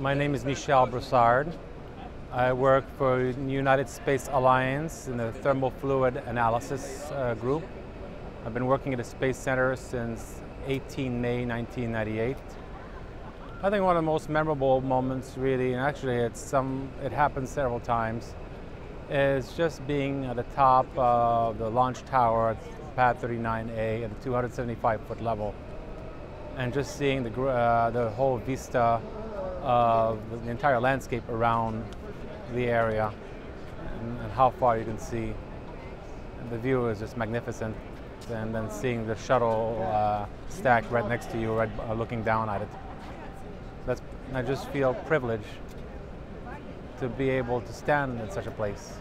My name is Michel Brassard. I work for United Space Alliance in the Thermal Fluid Analysis group. I've been working at the Space Center since 18 May 1998. I think one of the most memorable moments, really, and actually it happened several times, is just being at the top of the launch tower at Pad 39A at the 275-foot level, and just seeing the whole vista of the entire landscape around the area and how far you can see. And the view is just magnificent, and then seeing the shuttle stack right next to you, looking down at it. I just feel privileged to be able to stand in such a place.